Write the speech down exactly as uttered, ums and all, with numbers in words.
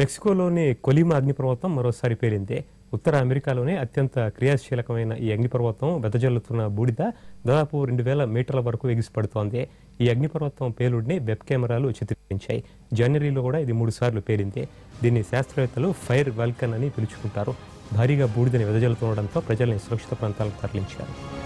మెక్సికోలోని కొలిమా అగ్నిపర్వతం మరోసారి పేలింది. ఉత్తర అమెరికాలోనే అత్యంత క్రియాశీలకమైన ఈ అగ్నిపర్వతం వెదజల్లుతున్న బూడిద దాదాపు రెండు వేల మీటర్ల వరకు ఎగిసిపడుతోంది. ఈ అగ్నిపర్వతం పేలుడిని వెబ్ కెమెరాలు చిత్రీకరించాయి. జనవరిలో కూడా ఇది మూడు సార్లు పేలింది. దీన్ని శాస్త్రవేత్తలు ఫైర్ వాల్కన్ అని పిలుచుకుంటారు. భారీగా బూడిదని వెదజల్లుతుండడంతో ప్రజల్ని సురక్షిత ప్రాంతాలకు తరలించారు.